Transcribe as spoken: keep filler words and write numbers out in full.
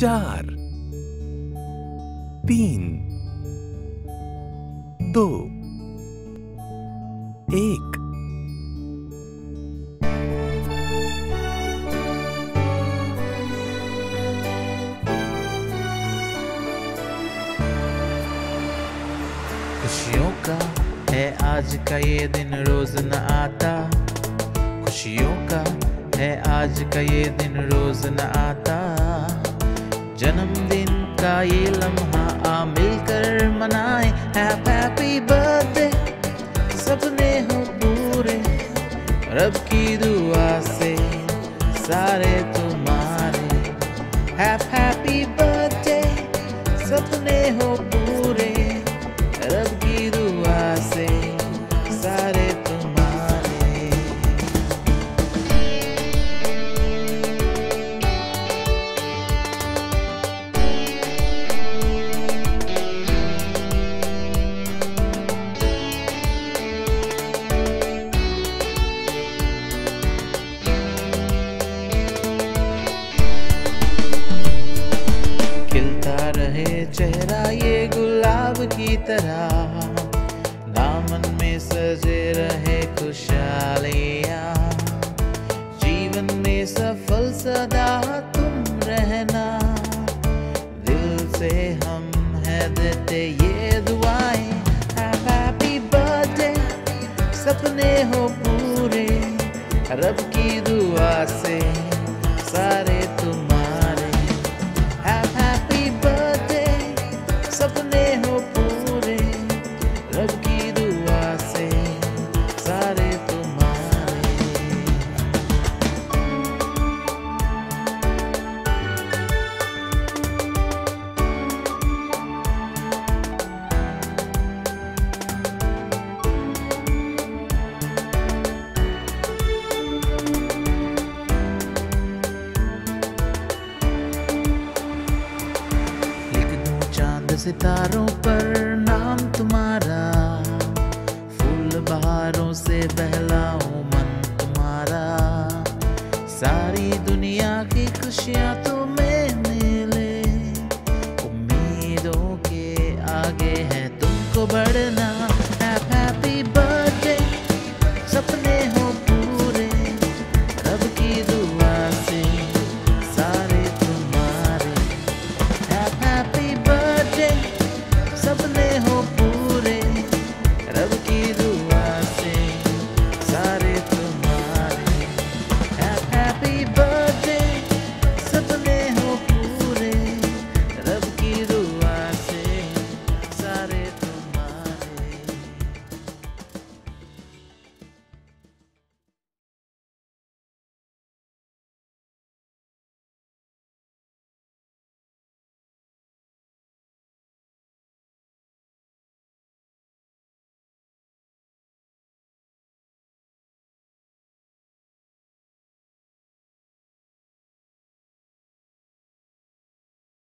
चार, तीन, दो, एक। खुशियों का है आज का ये दिन, रोज न आता। खुशियों का है आज का ये दिन, रोज न आता। जन्मदिन का ये लम्हा आ मिलकर मनाए। हैप्पी बर्थडे, सपने हो पूरे, रब की दुआ से सारे तुम्हारे। हैप्पी बर्थडे, सपने हो पूरे, रब की दुआ से सारे। चेहरा ये गुलाब की तरह, दामन में सजे रहे खुशहालियाँ। जीवन में सफल सदा तुम रहना, दिल से हम है देते ये दुआएं। हैप्पी बर्थडे, सपने हो पूरे, रब की दुआ से सारे तुम। सितारों पर नाम तुम्हारा, फूल बहारों से बहलाओ मन तुम्हारा। सारी दुनिया की खुशियाँ तो